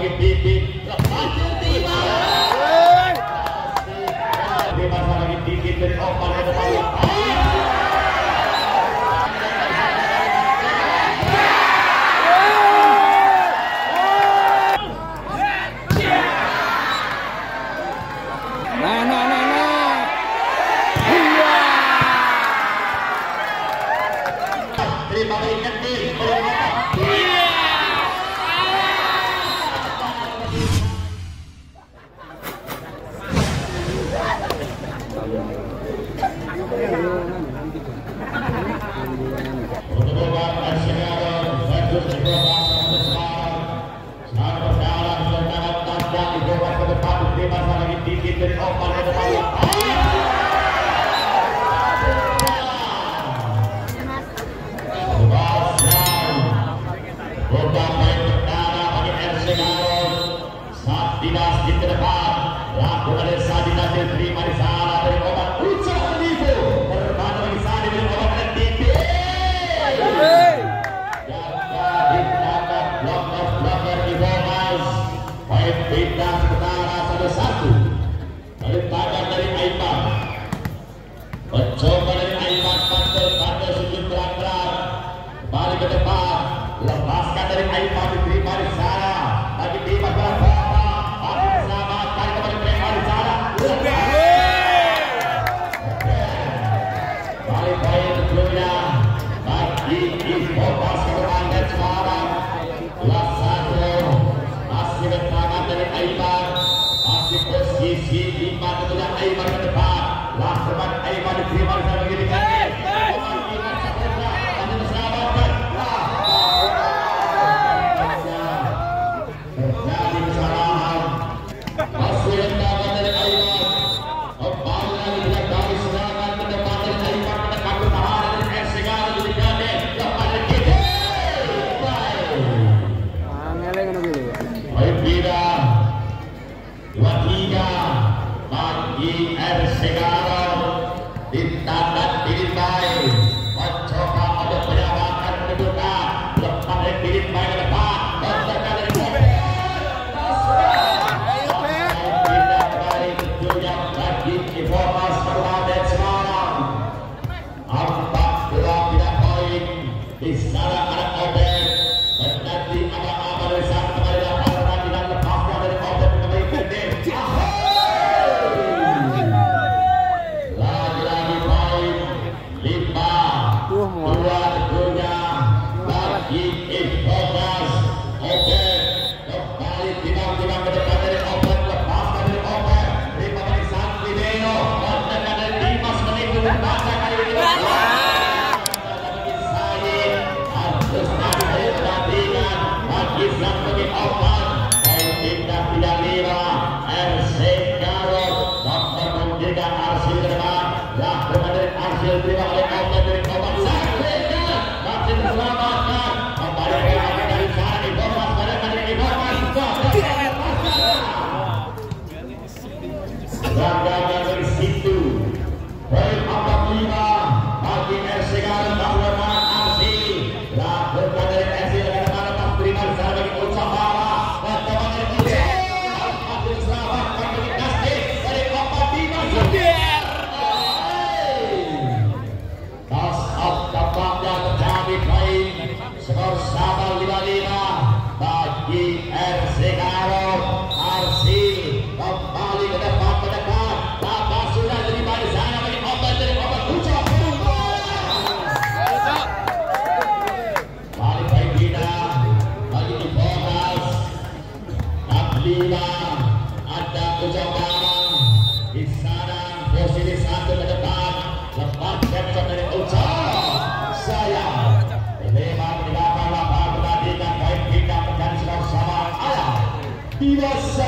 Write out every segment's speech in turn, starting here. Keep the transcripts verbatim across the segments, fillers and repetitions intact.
sebagai bibit lepasin tiba. Bebas sebagai bibit dari oval yang depan. Balik ke depan, otak pemburu empat baru saja,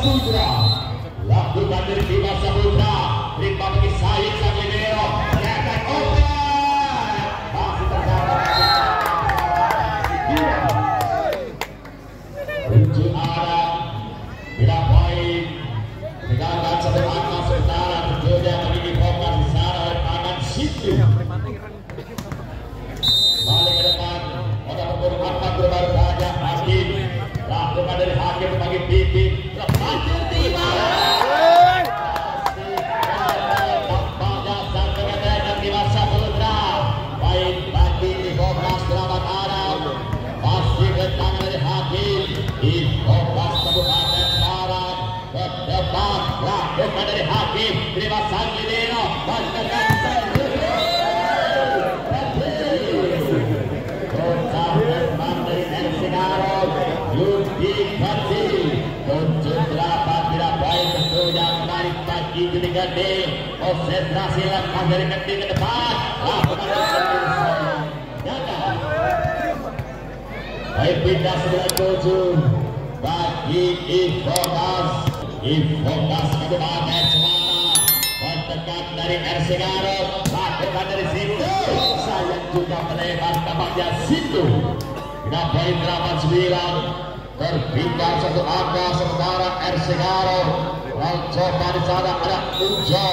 Asin, lakukan dari hati. dipakai sebagai bibit terpacir tiba. Pada sang pengantin dan dewasa beludra, baik bagi Ivokas selamat Arab, pasti datang dari hakim Ivokas Kabupaten Barat, berdebat lakukan dari hakim terima sanggih dino dan Jadi gede, konsentrasi langkah dari kaki ke depan. Baik pindah sembilan tujuh bagi Ivokas, Ivokas Kabupaten Semarang. Kontekan dari R C Garut, lakukan dari situ. Saya juga melebar tampaknya situ. Dengan poin delapan sembilan terpindah satu angka sementara R C Garut. Coba di sana ada Ujo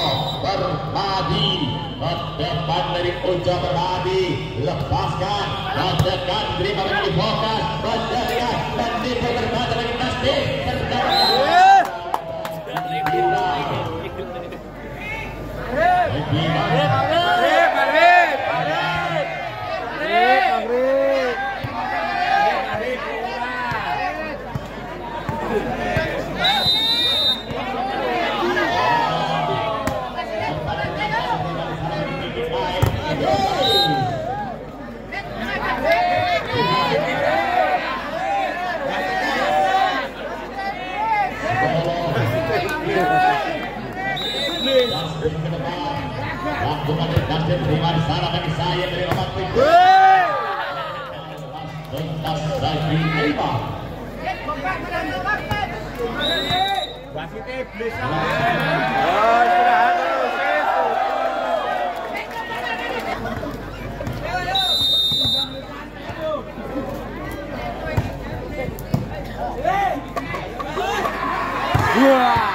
Permadi, depan dari Ujo Permadi, lepaskan, lanjutkan, terima dari Ivokas, menjadikan, dan tipe berbaca dari pasti, terdekat. Terima salam dari saya dari Bapak Ibu. Tuntas lagi terima. Wasit iblis. Oh, sudah harus itu. Wah.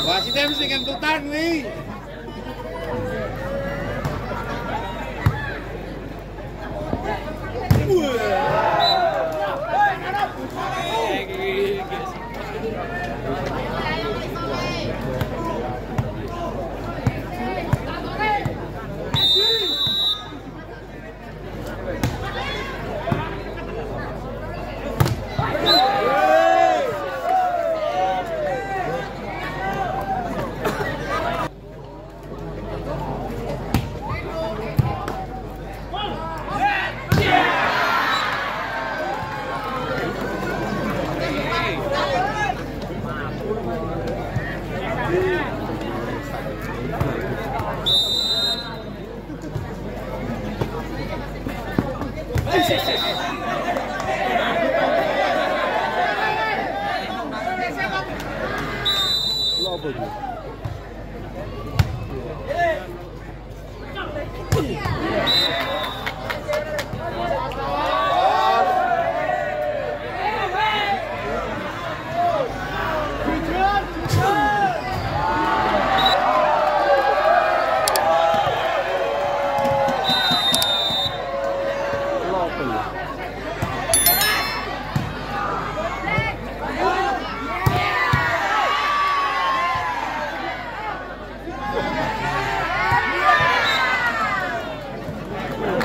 Wasit M C kentutan nih.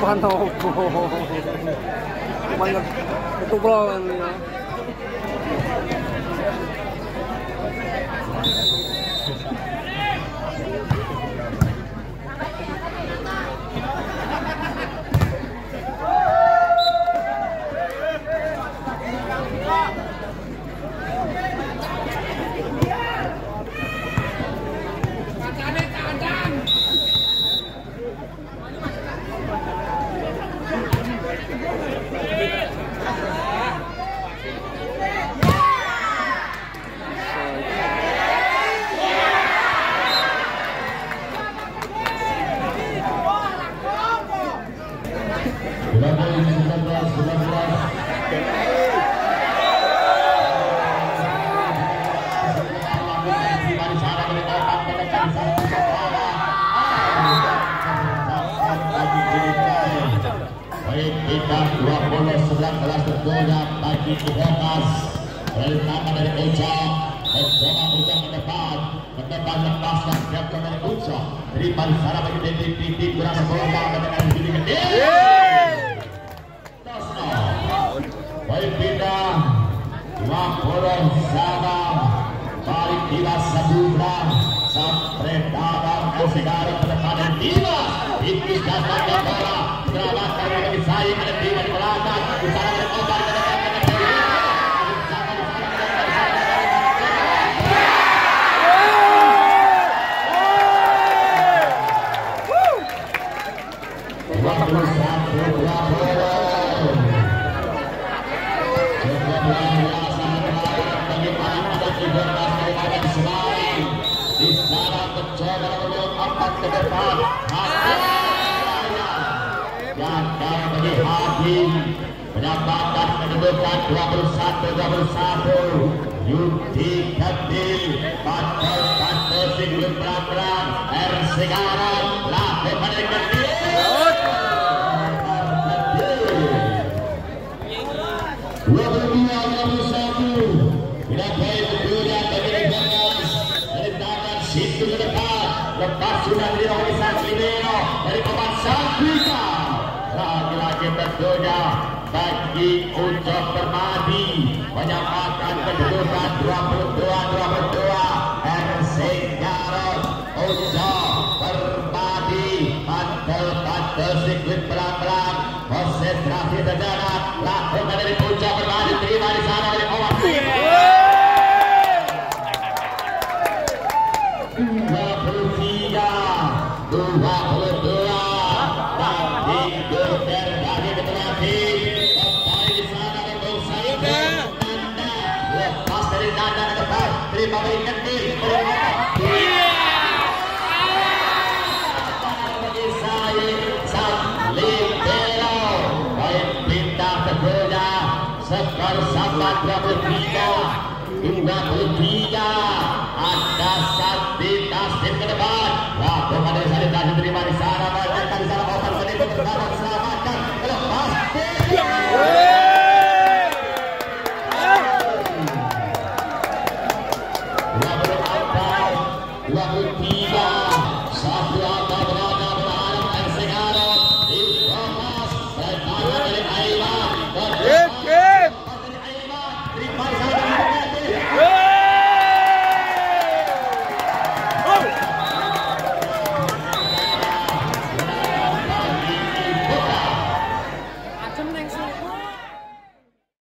Pantau banyak itu pulang ya. Ivokas dari nama dari Uca bersama Uca mendepan mendepan lepaskan siapkan dari Uca dari Pansara bagi D T P T kurang sekolah dengan diri gede Tosno baik pindah Wakoron Zaba balik Dimas Sabudra sampai dalam R C Garut mendepan dan Dimas itu jatuh ke bola berlawakan bagi saya dan Dimas di belakang bersama dengan Obar pendapatan menunjukkan dua puluh satu dua puluh satu Yudi Ketil patol-patol sebelum perang R C Garut lah kepada Ketil dua puluh dua dua puluh satu tidak baik dunia dari Ivokas dari tangan situ ke depan lepas sudah diorganisasi Nero dari papan Safrika lagi-lagi berdoa bagi ucap bermadi menyamakan kedudukan dua puluh dua dua puluh dua R C Garut ucap bermadi pantel-pantel sirkuit pelan-pelan konsentrasi terjana lakukan dari ucap bermadi terima di sana dari Oman dua puluh tiga dua puluh dua dua puluh tiga ada satu nasib ke depan. Wah, kemarin saya tadi terima di sana, banyak di sana, open sedikit,